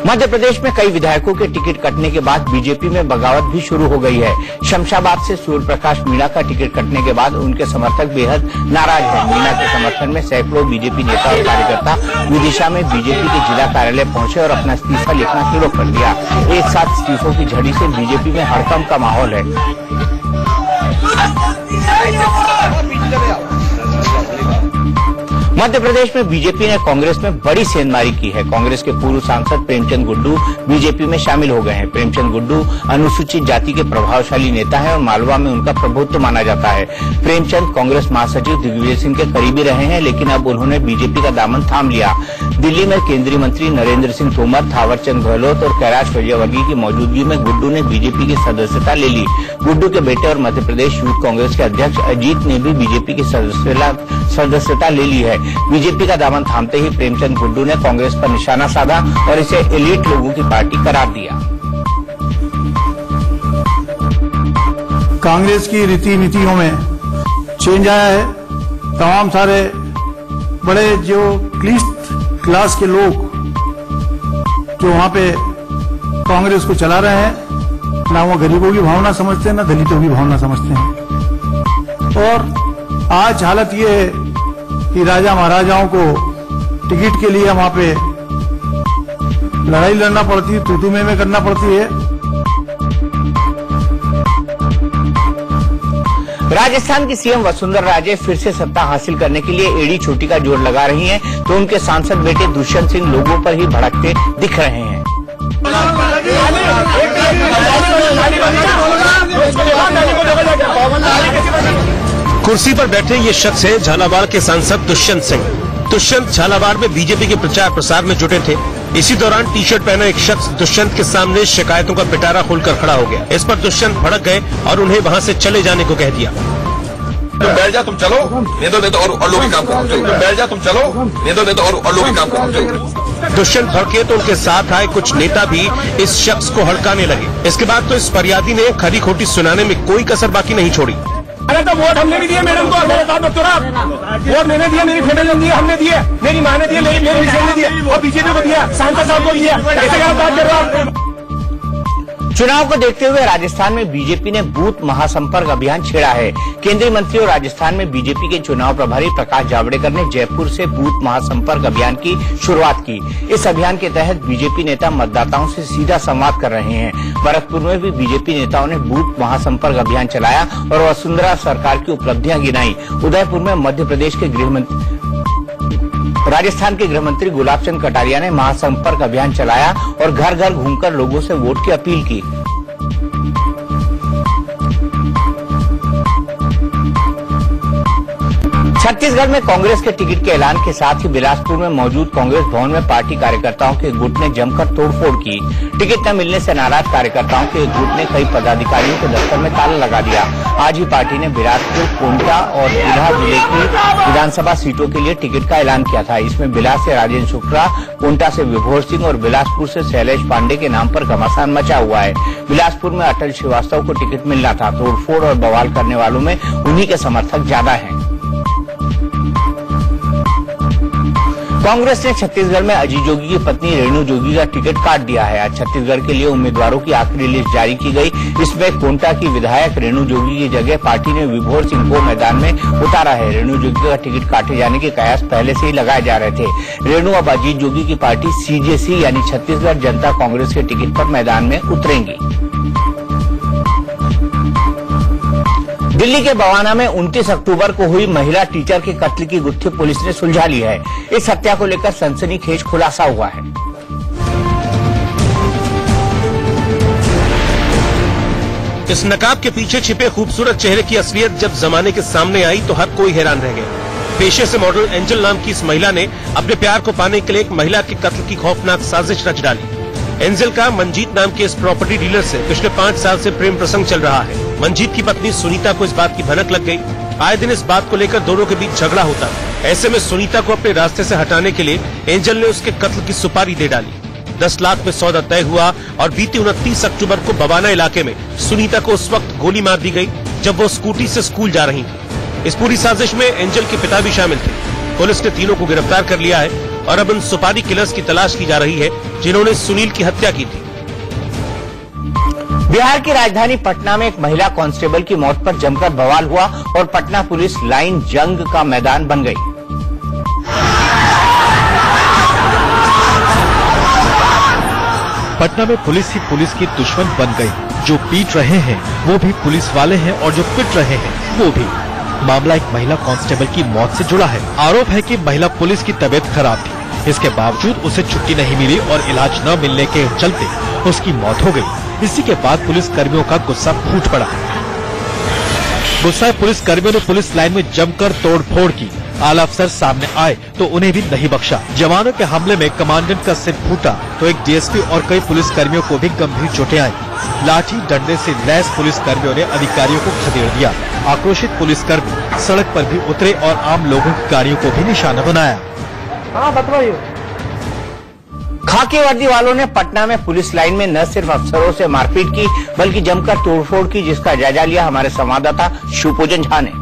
मध्य प्रदेश में कई विधायकों के टिकट कटने के बाद बीजेपी में बगावत भी शुरू हो गई है। शमशाबाद से सूर्यप्रकाश मीणा का टिकट कटने के बाद उनके समर्थक बेहद नाराज हैं। मीणा के समर्थन में सैकड़ों बीजेपी नेता और कार्यकर्ता विदिशा में बीजेपी के जिला कार्यालय पहुंचे और अपना इस्तीफा लिखना शुरू कर दिया। एक साथ इस्तीफों की झड़ी से बीजेपी में हड़कंप का माहौल है। मध्य प्रदेश में बीजेपी ने कांग्रेस में बड़ी सेंधमारी की है। कांग्रेस के पूर्व सांसद प्रेमचंद गुड्डू बीजेपी में शामिल हो गए हैं। प्रेमचंद गुड्डू अनुसूचित जाति के प्रभावशाली नेता हैं और मालवा में उनका प्रभुत्व माना जाता है। प्रेमचंद कांग्रेस महासचिव दिग्विजय सिंह के करीबी रहे हैं, लेकिन अब उन्होंने बीजेपी का दामन थाम लिया। दिल्ली में केंद्रीय मंत्री नरेंद्र सिंह तोमर, थावरचंद गहलोत और कैलाश विजयवर्गीय की मौजूदगी में गुड्डू ने बीजेपी की सदस्यता ले ली। गुड्डू के बेटे और मध्य प्रदेश यूथ कांग्रेस के अध्यक्ष अजीत ने भी बीजेपी की सदस्यता ले ली है। बीजेपी का दामन थामते ही प्रेमचंद गुड्डू ने कांग्रेस पर निशाना साधा और इसे एलीट लोगों की पार्टी करार दिया। कांग्रेस की रीति नीतियों में चेंज आया है। तमाम सारे बड़े जो क्लिष्ट क्लास के लोग जो वहां पे कांग्रेस को चला रहे हैं, ना वो गरीबों की भावना समझते हैं, ना दलितों की भावना समझते हैं। और आज हालत ये है कि राजा महाराजाओं को टिकट के लिए वहां पे लड़ाई लड़ना पड़ती है, तू तुम्हें में करना पड़ती है। राजस्थान की सीएम वसुंधरा राजे फिर से सत्ता हासिल करने के लिए एड़ी चोटी का जोर लगा रही हैं, तो उनके सांसद बेटे दुष्यंत सिंह लोगों पर ही भड़कते दिख रहे हैं। कुर्सी पर बैठे ये शख्स है झालावाड़ के सांसद दुष्यंत सिंह। दुष्यंत झालावाड़ में बीजेपी के प्रचार प्रसार में जुटे थे। इसी दौरान टी शर्ट पहना एक शख्स दुष्यंत के सामने शिकायतों का पिटारा खोलकर खड़ा हो गया। इस पर दुष्यंत भड़क गए और उन्हें वहां से चले जाने को कह दिया। तुम बैठ जा, तुम चलो, नहीं तो और लोग काम करो। तुम बैठ जा, तुम चलो, नहीं तो और लोग काम करो। दुष्यंत भड़के तो उनके साथ आए कुछ नेता भी इस शख्स को हड़काने लगे। इसके बाद तो इस फरियादी ने खरी खोटी सुनाने में कोई कसर बाकी नहीं छोड़ी। अरे तो वोट हमने भी दिए मैडम को, मेरे साथ बच्चों वोट मैंने दिया, मेरी फैमिली ने दिया, हमने दिए, मेरी माँ ने दिया, मेरी बहन ने दिया और बीजेपी को दिया, सांसद साहब को दिया। कैसे क्या बात कर रहे हो आप? चुनाव को देखते हुए राजस्थान में बीजेपी ने बूथ महासंपर्क अभियान छेड़ा है। केंद्रीय मंत्री और राजस्थान में बीजेपी के चुनाव प्रभारी प्रकाश जावड़ेकर ने जयपुर से बूथ महासंपर्क अभियान की शुरुआत की। इस अभियान के तहत बीजेपी नेता मतदाताओं से सीधा संवाद कर रहे हैं। भरतपुर में भी बीजेपी नेताओं ने बूथ महासंपर्क अभियान चलाया और वसुंधरा सरकार की उपलब्धियां गिनाई। उदयपुर में मध्य प्रदेश के राजस्थान के गृहमंत्री गुलाब चंद कटारिया ने महासंपर्क अभियान चलाया और घर घर घूमकर लोगों से वोट की अपील की। छत्तीसगढ़ में कांग्रेस के टिकट के ऐलान के साथ ही बिलासपुर में मौजूद कांग्रेस भवन में पार्टी कार्यकर्ताओं के गुट ने जमकर तोड़फोड़ की। टिकट न मिलने से नाराज कार्यकर्ताओं के गुट ने कई पदाधिकारियों के दफ्तर में ताला लगा दिया। आज ही पार्टी ने बिलासपुर, कोंटा और बिल्हा जिले की विधानसभा सीटों के लिए टिकट का ऐलान किया था। इसमें बिलास से राजेंद्र शुक्ला, कोंटा से विभोर सिंह और बिलासपुर से शैलेश पांडे के नाम पर घमासान मचा हुआ है। बिलासपुर में अटल श्रीवास्तव को टिकट मिलना था। तोड़फोड़ और बवाल करने वालों में उन्हीं के समर्थक ज्यादा हैं। कांग्रेस ने छत्तीसगढ़ में अजीत जोगी की पत्नी रेणु जोगी का टिकट काट दिया है। छत्तीसगढ़ के लिए उम्मीदवारों की आखिरी लिस्ट जारी की गई। इसमें कोंटा की विधायक रेणु जोगी की जगह पार्टी ने विभोर सिंह को मैदान में उतारा है। रेणु जोगी का टिकट काटे जाने के कयास पहले से ही लगाए जा रहे थे। रेणु अब अजीत जोगी की पार्टी सीजेसी यानी छत्तीसगढ़ जनता कांग्रेस के टिकट पर मैदान में उतरेंगी। दिल्ली के बवाना में 29 अक्टूबर को हुई महिला टीचर के कत्ल की गुत्थी पुलिस ने सुलझा ली है। इस हत्या को लेकर सनसनीखेज खुलासा हुआ है। इस नकाब के पीछे छिपे खूबसूरत चेहरे की असलियत जब जमाने के सामने आई तो हर कोई हैरान रह गया। पेशे से मॉडल एंजल नाम की इस महिला ने अपने प्यार को पाने के लिए एक महिला के कत्ल की खौफनाक साजिश रच डाली। एंजल का मंजीत नाम के इस प्रॉपर्टी डीलर से पिछले 5 साल से प्रेम प्रसंग चल रहा है। मंजीत की पत्नी सुनीता को इस बात की भनक लग गई। आए दिन इस बात को लेकर दोनों के बीच झगड़ा होता। ऐसे में सुनीता को अपने रास्ते से हटाने के लिए एंजल ने उसके कत्ल की सुपारी दे डाली। 10 लाख में सौदा तय हुआ और बीती 29 अक्टूबर को बवाना इलाके में सुनीता को उस वक्त गोली मार दी गई जब वो स्कूटी से स्कूल जा रही थी। इस पूरी साजिश में एंजल के पिता भी शामिल थे। पुलिस ने तीनों को गिरफ्तार कर लिया है और अब उन सुपारी किलर्स की तलाश की जा रही है जिन्होंने सुनील की हत्या की थी। बिहार की राजधानी पटना में एक महिला कांस्टेबल की मौत पर जमकर बवाल हुआ और पटना पुलिस लाइन जंग का मैदान बन गई। पटना में पुलिस ही पुलिस की दुश्मन बन गई। जो पीट रहे हैं वो भी पुलिस वाले हैं और जो पिट रहे हैं वो भी। मामला एक महिला कांस्टेबल की मौत से जुड़ा है। आरोप है कि महिला पुलिस की तबीयत खराब थी, इसके बावजूद उसे छुट्टी नहीं मिली और इलाज न मिलने के चलते उसकी मौत हो गई। इसी के बाद पुलिस कर्मियों का गुस्सा फूट पड़ा। गुस्साए पुलिस कर्मियों ने पुलिस लाइन में जमकर तोड़फोड़ की। आला अफसर सामने आए तो उन्हें भी नहीं बख्शा। जवानों के हमले में कमांडेंट का सिर फूटा तो एक डीएसपी और कई पुलिस कर्मियों को भी गंभीर चोटें आई। लाठी डंडे से लैस पुलिस कर्मियों ने अधिकारियों को खदेड़ दिया। आक्रोशित पुलिसकर्मी सड़क पर भी उतरे और आम लोगों की गाड़ियों को भी निशाना बनाया। खाकी वर्दी वालों ने पटना में पुलिस लाइन में न सिर्फ अफसरों से मारपीट की बल्कि जमकर तोड़फोड़ की, जिसका जायजा लिया हमारे संवाददाता शिवपूजन झा ने।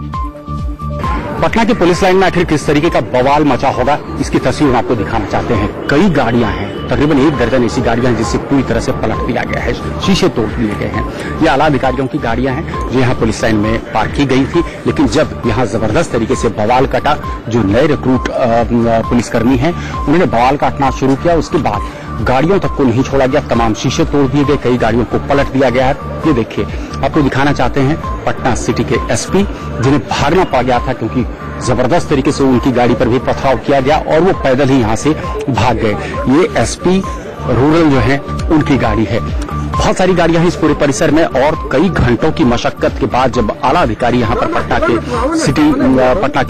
पटना की पुलिस लाइन में आखिर किस तरीके का बवाल मचा होगा इसकी तस्वीर हम आपको दिखाना चाहते हैं। कई गाड़ियां हैं, तकरीबन 1 दर्जन ऐसी गाड़ियां हैं जिससे पूरी तरह से पलट दिया गया है, शीशे तोड़ दिए गए हैं। ये आला अधिकारियों की गाड़ियां हैं जो यहाँ पुलिस लाइन में पार्क की गई थी, लेकिन जब यहाँ जबरदस्त तरीके से बवाल कटा, जो नए रिक्रूट पुलिसकर्मी है उन्होंने बवाल काटना शुरू किया, उसके बाद गाड़ियों तक को नहीं छोड़ा गया, तमाम शीशे तोड़ दिए गए, कई गाड़ियों को पलट दिया गया है। ये देखिए, आपको दिखाना चाहते हैं पटना सिटी के एसपी जिन्हें भागना पड़ गया था क्योंकि जबरदस्त तरीके से उनकी गाड़ी पर भी पथराव किया गया और वो पैदल ही यहाँ से भाग गए। ये एसपी रूरल जो है उनकी गाड़ी है। बहुत सारी गाड़ियां हैं इस पूरे परिसर में और कई घंटों की मशक्कत के बाद जब आला अधिकारी यहां पर पटना के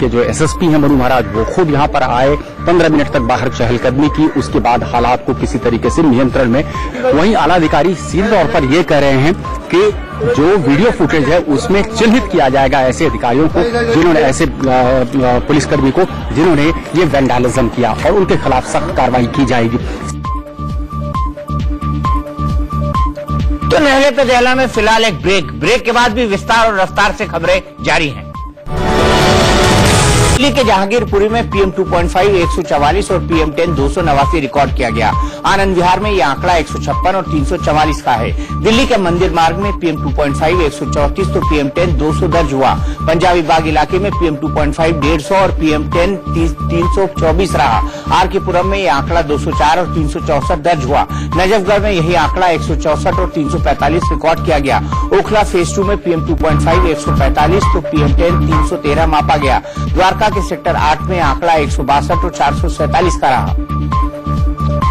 जो एसएसपी हैं मनु महाराज वो खुद यहां पर आए, 15 मिनट तक बाहर चहलकदमी की, उसके बाद हालात को किसी तरीके से नियंत्रण में। वहीं आला अधिकारी सीधे तौर पर ये कह रहे हैं कि जो वीडियो फुटेज है उसमें चिन्हित किया जाएगा ऐसे अधिकारियों को जिन्होंने ऐसे पुलिसकर्मी को जिन्होंने ये वेंडालिज्म किया और उनके खिलाफ सख्त कार्रवाई की जाएगी। तो नहले पे दहला में फिलहाल एक ब्रेक के बाद भी विस्तार और रफ्तार से खबरें जारी हैं। दिल्ली के जहांगीरपुरी में पीएम 2.5 144 और पीएम 10 289 रिकॉर्ड किया गया। आनंद विहार में यह आंकड़ा 156 और 344 का है। दिल्ली के मंदिर मार्ग में पीएम 2.5 134 तो पीएम 10 200 दर्ज हुआ। पंजाबी बाग इलाके में पीएम 2.5 150 और पीएम 10 324 रहा। आर के पुरम में यह आंकड़ा 204 और 364 दर्ज हुआ। नजफगढ़ में यही आंकड़ा 164 और 345 रिकॉर्ड किया गया। ओखला फेज 2 में पीएम 2.5 145 तो पीएम 10 313 मापा गया। द्वारका के सेक्टर 8 में आंकड़ा 162 और 447 का रहा।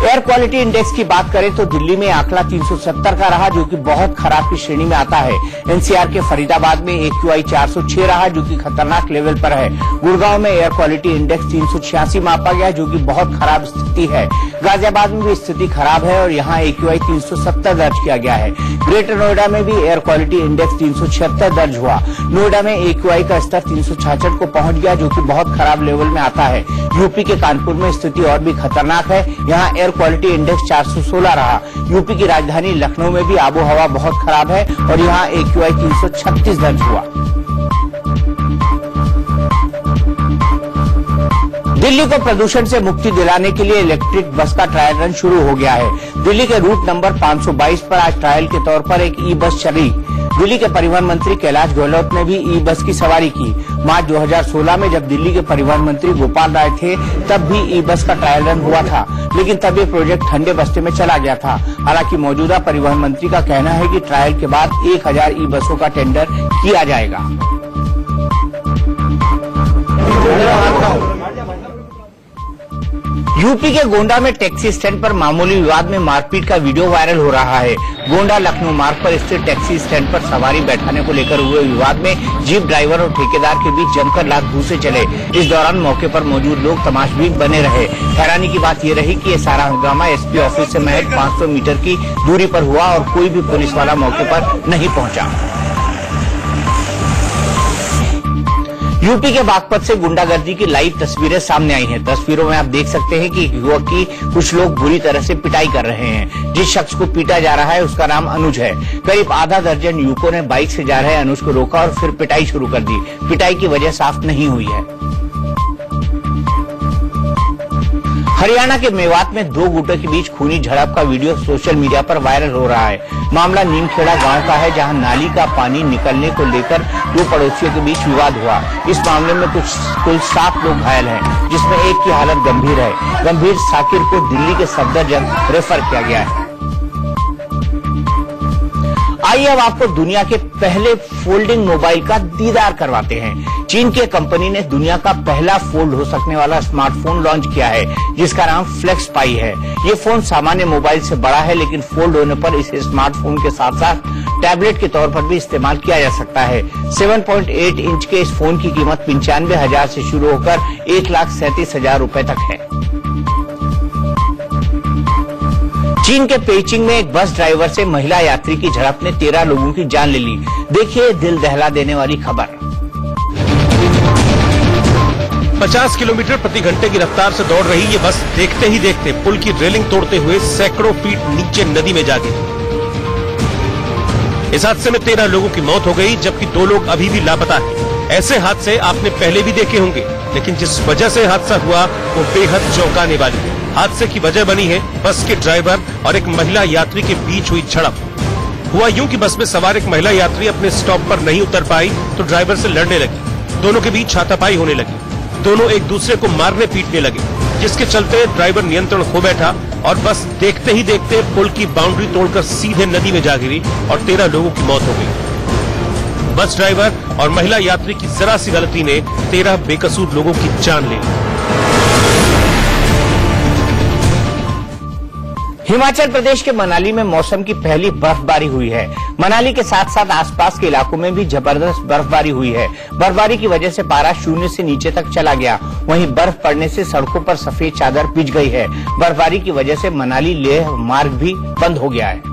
एयर क्वालिटी इंडेक्स की बात करें तो दिल्ली में आंकड़ा 370 का रहा जो कि बहुत खराब की श्रेणी में आता है। एनसीआर के फरीदाबाद में AQI 406 रहा जो कि खतरनाक लेवल पर है। गुड़गांव में एयर क्वालिटी इंडेक्स 386 मापा गया जो कि बहुत खराब स्थिति है। गाजियाबाद में भी स्थिति खराब है और यहाँ AQI 370 दर्ज किया गया है। ग्रेटर नोएडा में भी एयर क्वालिटी इंडेक्स 376 दर्ज हुआ। नोएडा में AQI का स्तर 366 को पहुंच गया जो कि बहुत खराब लेवल में आता है। यूपी के कानपुर में स्थिति और भी खतरनाक है, यहाँ एयर क्वालिटी इंडेक्स 416 रहा। यूपी की राजधानी लखनऊ में भी आबो हवा बहुत खराब है और यहाँ AQI 336 दर्ज हुआ। दिल्ली को प्रदूषण से मुक्ति दिलाने के लिए इलेक्ट्रिक बस का ट्रायल रन शुरू हो गया है। दिल्ली के रूट नंबर 522 पर आज ट्रायल के तौर पर एक ई बस चली। दिल्ली के परिवहन मंत्री कैलाश गहलोत ने भी ई बस की सवारी की। मार्च 2016 में जब दिल्ली के परिवहन मंत्री गोपाल राय थे तब भी ई बस का ट्रायल रन हुआ था, लेकिन तब ये प्रोजेक्ट ठंडे बस्ते में चला गया था। हालांकि मौजूदा परिवहन मंत्री का कहना है कि ट्रायल के बाद 1000 ई बसों का टेंडर किया जाएगा। यूपी के गोंडा में टैक्सी स्टैंड पर मामूली विवाद में मारपीट का वीडियो वायरल हो रहा है। गोंडा लखनऊ मार्ग पर स्थित टैक्सी स्टैंड पर सवारी बैठाने को लेकर हुए विवाद में जीप ड्राइवर और ठेकेदार के बीच जमकर लात-घूंसे चले। इस दौरान मौके पर मौजूद लोग तमाशबीन बने रहे। हैरानी की बात यह रही कि ये सारा हंगामा SP ऑफिस से महज 500 मीटर की दूरी पर हुआ और कोई भी पुलिस वाला मौके पर नहीं पहुँचा। यूपी के बागपत से गुंडागर्दी की लाइव तस्वीरें सामने आई हैं। तस्वीरों में आप देख सकते हैं कि युवक की कुछ लोग बुरी तरह से पिटाई कर रहे हैं। जिस शख्स को पीटा जा रहा है उसका नाम अनुज है। करीब आधा दर्जन युवकों ने बाइक से जा रहे अनुज को रोका और फिर पिटाई शुरू कर दी। पिटाई की वजह साफ नहीं हुई है। हरियाणा के मेवात में दो गुटों के बीच खूनी झड़प का वीडियो सोशल मीडिया पर वायरल हो रहा है। मामला नीमखेड़ा गांव का है, जहां नाली का पानी निकलने को लेकर दो पड़ोसियों के बीच विवाद हुआ। इस मामले में कुल 7 लोग घायल हैं, जिसमें एक की हालत गंभीर है। गंभीर साकिर को दिल्ली के सफदरजंग रेफर किया गया है। आइए अब आपको दुनिया के पहले फोल्डिंग मोबाइल का दीदार करवाते हैं। चीन की कंपनी ने दुनिया का पहला फोल्ड हो सकने वाला स्मार्टफोन लॉन्च किया है, जिसका नाम फ्लेक्स पाई है। ये फोन सामान्य मोबाइल से बड़ा है, लेकिन फोल्ड होने पर इसे स्मार्टफोन के साथ साथ टैबलेट के तौर पर भी इस्तेमाल किया जा सकता है। 7.8 इंच के इस फोन की कीमत 95,000 से शुरू होकर 1,37,000 रुपए तक है। चीन के पेइचिंग में एक बस ड्राइवर से महिला यात्री की झड़प ने 13 लोगों की जान ले ली। देखिए दिल दहला देने वाली खबर। 50 किलोमीटर प्रति घंटे की रफ्तार से दौड़ रही ये बस देखते ही देखते पुल की रेलिंग तोड़ते हुए सैकड़ों फीट नीचे नदी में जा गिरी। इस हादसे में 13 लोगों की मौत हो गई, जबकि 2 लोग अभी भी लापता हैं। ऐसे हादसे आपने पहले भी देखे होंगे, लेकिन जिस वजह से हादसा हुआ वो बेहद चौंकाने वाली है। हादसे की वजह बनी है बस के ड्राइवर और एक महिला यात्री के बीच हुई झड़प। हुआ यूं कि बस में सवार एक महिला यात्री अपने स्टॉप पर नहीं उतर पाई तो ड्राइवर से लड़ने लगी। दोनों के बीच हाथापाई होने लगी। दोनों एक दूसरे को मारने पीटने लगे, जिसके चलते ड्राइवर नियंत्रण खो बैठा और बस देखते ही देखते पुल की बाउंड्री तोड़कर सीधे नदी में जा गिरी और 13 लोगों की मौत हो गई। बस ड्राइवर और महिला यात्री की जरा सी गलती ने 13 बेकसूर लोगों की जान ले ली। हिमाचल प्रदेश के मनाली में मौसम की पहली बर्फबारी हुई है। मनाली के साथ साथ आसपास के इलाकों में भी जबरदस्त बर्फबारी हुई है। बर्फबारी की वजह से पारा 0 से नीचे तक चला गया। वहीं बर्फ पड़ने से सड़कों पर सफेद चादर बिछ गई है। बर्फबारी की वजह से मनाली लेह मार्ग भी बंद हो गया है।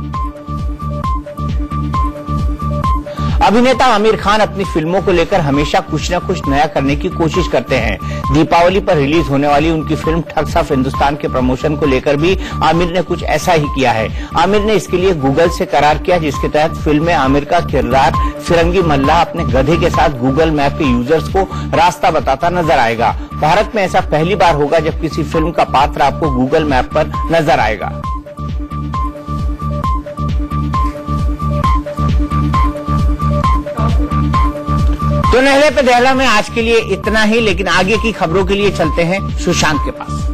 अभिनेता आमिर खान अपनी फिल्मों को लेकर हमेशा कुछ न कुछ नया करने की कोशिश करते हैं। दीपावली पर रिलीज होने वाली उनकी फिल्म ठग्स ऑफ हिंदुस्तान के प्रमोशन को लेकर भी आमिर ने कुछ ऐसा ही किया है। आमिर ने इसके लिए गूगल से करार किया, जिसके तहत फिल्म में आमिर का किरदार फिरंगी मल्लाह अपने गधे के साथ गूगल मैप के यूजर्स को रास्ता बताता नजर आएगा। भारत में ऐसा पहली बार होगा जब किसी फिल्म का पात्र आपको गूगल मैप पर नजर आएगा। तो नहले पे दहला में आज के लिए इतना ही, लेकिन आगे की खबरों के लिए चलते हैं सुशांत के पास।